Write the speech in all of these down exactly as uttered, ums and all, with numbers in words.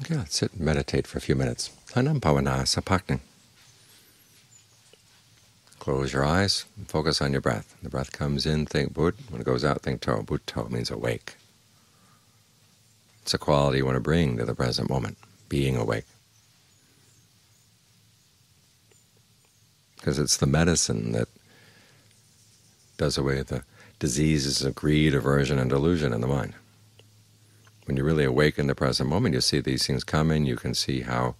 Okay, let's sit and meditate for a few minutes. Anam Pavanaya Sapakning. Close your eyes and focus on your breath. When the breath comes in, think Buddha. When it goes out, think To. Buddho means awake. It's a quality you want to bring to the present moment, being awake. Because it's the medicine that does away with the diseases of greed, aversion, and delusion in the mind. When you really awake in the present moment, you see these things coming, you can see how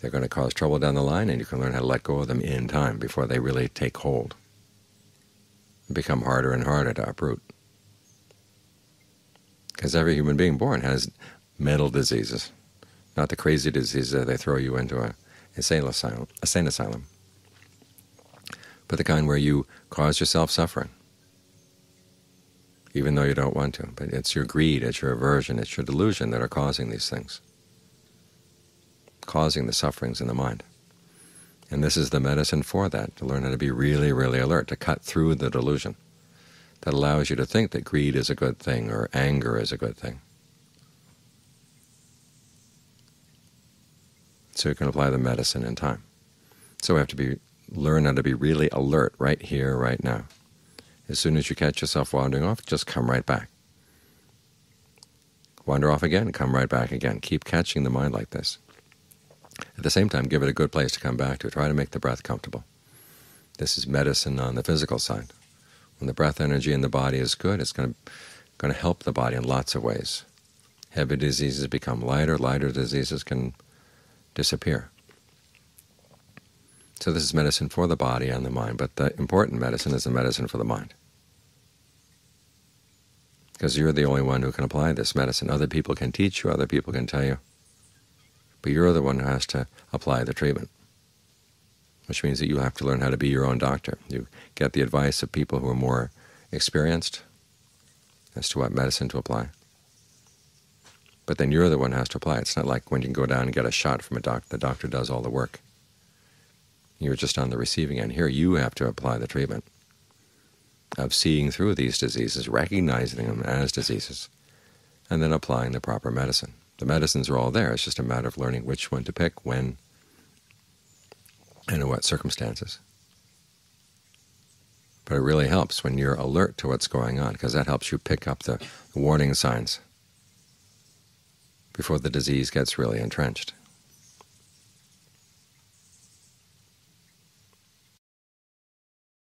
they're going to cause trouble down the line, and you can learn how to let go of them in time before they really take hold and become harder and harder to uproot. Because every human being born has mental diseases, not the crazy diseases that they throw you into an insane asylum, insane asylum, but the kind where you cause yourself suffering, even though you don't want to. But it's your greed, it's your aversion, it's your delusion that are causing these things, causing the sufferings in the mind. And this is the medicine for that, to learn how to be really, really alert, to cut through the delusion that allows you to think that greed is a good thing or anger is a good thing. So you can apply the medicine in time. So we have to be learn how to be really alert right here, right now. As soon as you catch yourself wandering off, just come right back. Wander off again, come right back again. Keep catching the mind like this. At the same time, give it a good place to come back to. Try to make the breath comfortable. This is medicine on the physical side. When the breath energy in the body is good, it's going to, going to help the body in lots of ways. Heavy diseases become lighter. Lighter diseases can disappear. So this is medicine for the body and the mind, but the important medicine is the medicine for the mind. Because you're the only one who can apply this medicine. Other people can teach you, other people can tell you, but you're the one who has to apply the treatment, which means that you have to learn how to be your own doctor. You get the advice of people who are more experienced as to what medicine to apply, but then you're the one who has to apply it. It's not like when you can go down and get a shot from a doctor. The doctor does all the work. You're just on the receiving end. Here you have to apply the treatment of seeing through these diseases, recognizing them as diseases, and then applying the proper medicine. The medicines are all there. It's just a matter of learning which one to pick, when, and in what circumstances. But it really helps when you're alert to what's going on, because that helps you pick up the warning signs before the disease gets really entrenched.